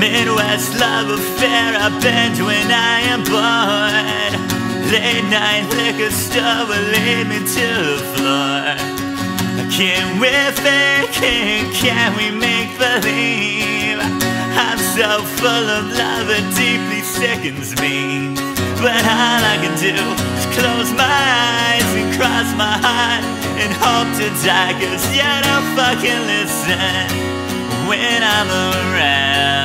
Midwest love affair I've been to when I am bored. Late night liquor store will lead me to the floor. Can we fake it? Can we make believe? I'm so full of love it deeply sickens me. But all I can do is close my eyes and cross my heart and hope to die, 'cause you don't fucking listen when I'm around.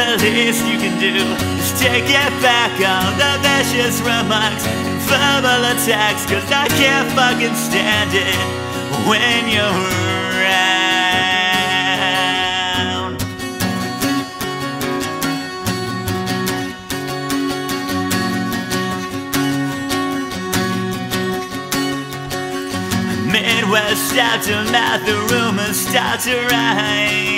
The least you can do is take it back on the vicious remarks and verbal attacks, 'cause I can't fucking stand it when you're around. Midwest start to mouth, the rumors start to rise.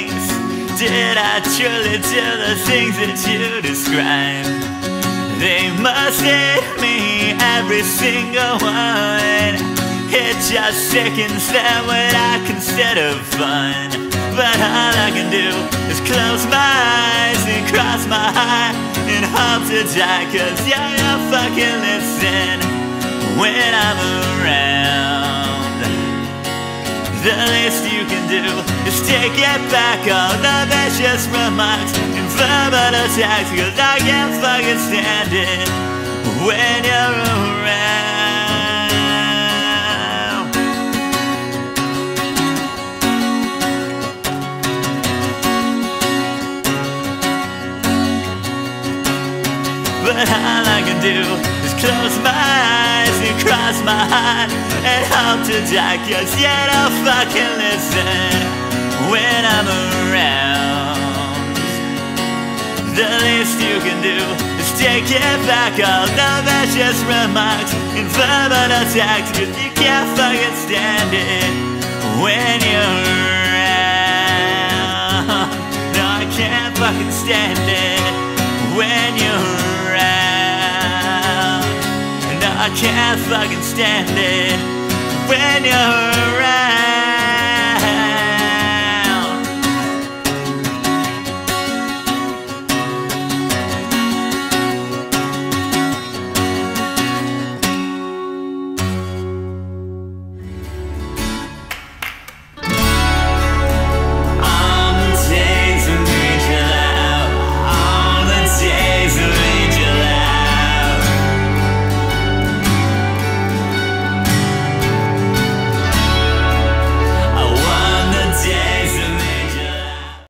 Did I truly do the things that you describe? They must hate me, every single one. It just sickens them what I consider fun. But all I can do is close my eyes and cross my heart and hope to die, 'cause you don't fucking listen when I'm around. The least you can do is take it back all the vicious remarks and verbal attacks, 'cause I can't fucking stand it when you're around. But all I can do is close my eyes and cross my heart and hope to die, 'cause you don't fucking listen when I'm around. The least you can do is take it back all the vicious remarks and verbal attacks, 'cause you can't fucking stand it when you're around. No, I can't fucking stand it when you're around. No, I can't fucking stand it when you're around.